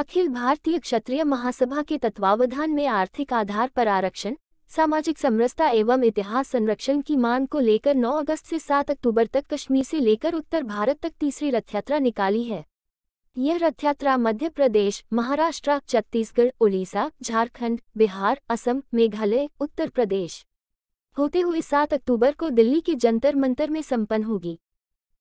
अखिल भारतीय क्षत्रिय महासभा के तत्वावधान में आर्थिक आधार पर आरक्षण, सामाजिक समरसता एवं इतिहास संरक्षण की मांग को लेकर 9 अगस्त से 7 अक्टूबर तक कश्मीर से लेकर उत्तर भारत तक तीसरी रथ यात्रा निकाली है। यह रथ यात्रा मध्य प्रदेश, महाराष्ट्र, छत्तीसगढ़, उड़ीसा, झारखंड, बिहार, असम, मेघालय, उत्तर प्रदेश होते हुए 7 अक्टूबर को दिल्ली के जंतर मंतर में संपन्न होगी।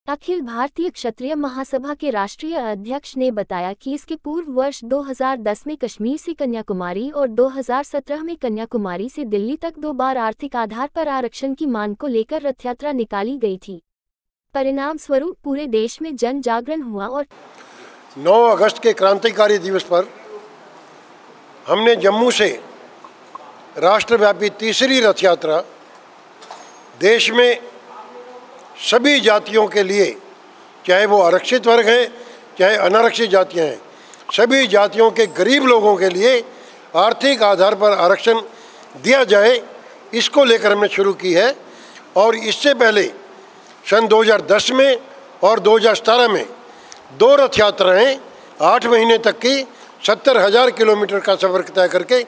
अखिल भारतीय क्षत्रिय महासभा के राष्ट्रीय अध्यक्ष ने बताया कि इसके पूर्व वर्ष 2010 में कश्मीर से कन्याकुमारी और 2017 में कन्याकुमारी से दिल्ली तक 2 बार आर्थिक आधार पर आरक्षण की मांग को लेकर रथ यात्रा निकाली गई थी। परिणाम स्वरूप पूरे देश में जन जागरण हुआ और 9 अगस्त के क्रांतिकारी दिवस पर हमने जम्मू से राष्ट्रव्यापी तीसरी रथ यात्रा देश में सभी जातियों के लिए, चाहे वो आरक्षित वर्ग हैं चाहे अनारक्षित जातियां हैं, सभी जातियों के गरीब लोगों के लिए आर्थिक आधार पर आरक्षण दिया जाए, इसको लेकर हमने शुरू की है। और इससे पहले सन 2010 में और 2017 में 2 रथ यात्राएँ 8 महीने तक की 70,000 किलोमीटर का सफर तय करके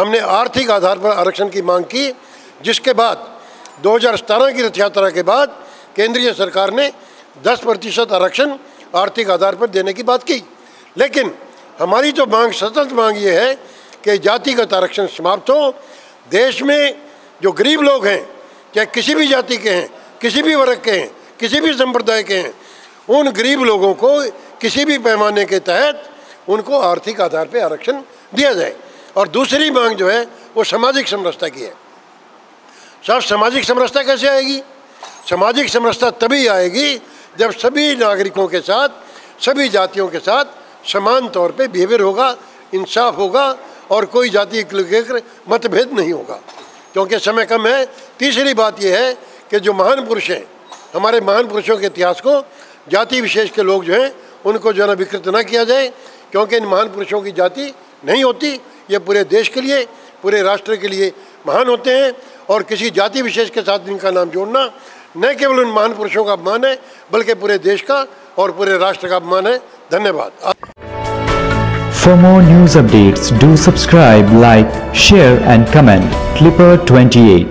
हमने आर्थिक आधार पर आरक्षण की मांग की, जिसके बाद 2017 की रथ यात्रा के बाद केंद्रीय सरकार ने 10% आरक्षण आर्थिक आधार पर देने की बात की। लेकिन हमारी तो मांग, सतत मांग ये है कि जातिगत आरक्षण समाप्त हो। देश में जो गरीब लोग हैं, चाहे किसी भी जाति के हैं, किसी भी वर्ग के हैं, किसी भी संप्रदाय के हैं, उन गरीब लोगों को किसी भी पैमाने के तहत उनको आर्थिक आधार पर आरक्षण दिया जाए। और दूसरी मांग जो है वो सामाजिक समरसता की है। साहब, सामाजिक समरसता कैसे आएगी? सामाजिक समरसता तभी आएगी जब सभी नागरिकों के साथ, सभी जातियों के साथ समान तौर पे बिहेवियर होगा, इंसाफ होगा और कोई जाति को लेकर मतभेद नहीं होगा। क्योंकि समय कम है। तीसरी बात यह है कि जो महान पुरुष हैं, हमारे महान पुरुषों के इतिहास को जाति विशेष के लोग जो हैं उनको जो है ना विकृत ना किया जाए, क्योंकि इन महान पुरुषों की जाति नहीं होती। ये पूरे देश के लिए, पूरे राष्ट्र के लिए महान होते हैं और किसी जाति विशेष के साथ इनका नाम जोड़ना न केवल उन महान पुरुषों का अपमान है बल्कि पूरे देश का और पूरे राष्ट्र का अपमान है। धन्यवाद। For more news updates, do subscribe, like, share and comment. Clipper 28